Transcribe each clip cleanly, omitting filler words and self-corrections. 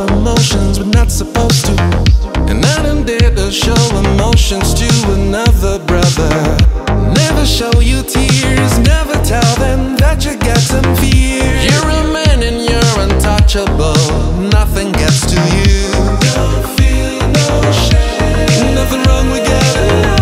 emotions we're not supposed to. And I done dared to show emotions to another brother. Never show you tears, never tell them that you got some fears. You're a man and you're untouchable, nothing gets to you. Don't feel no shame, nothing wrong with getting out.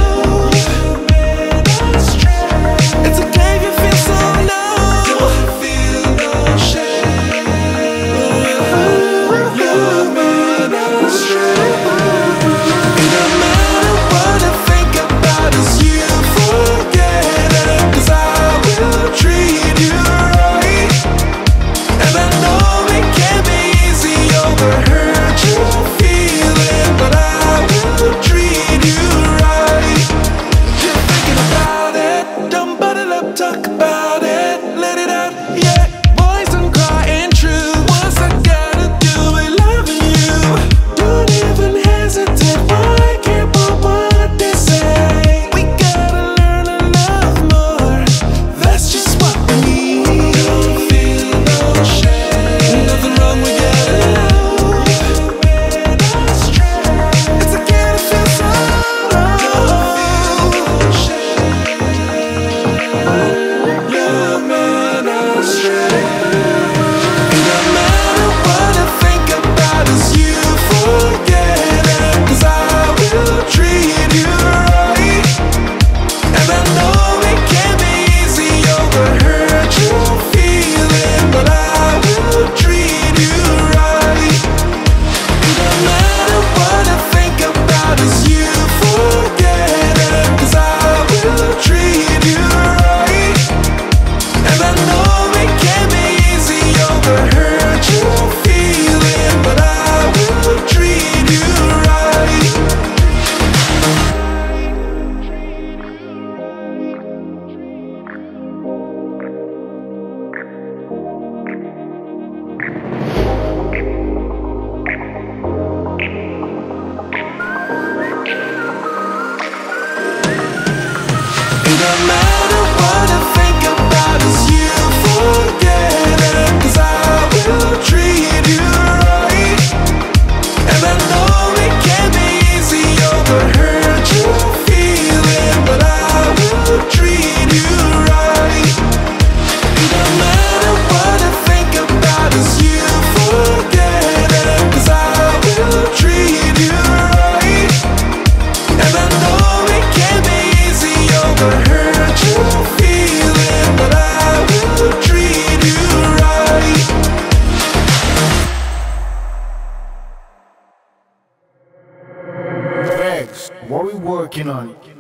Working on it.